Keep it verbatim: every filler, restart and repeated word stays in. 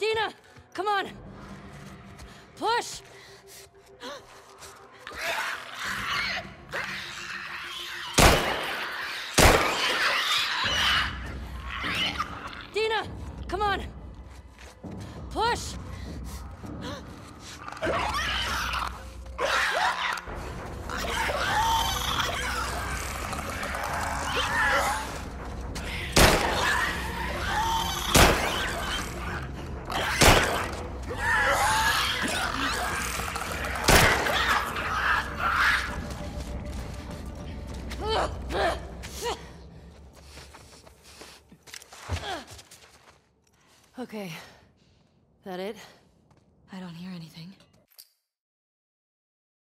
Dina, come on. Push. Dina, come on. Push. Okay. That it? I don't hear anything.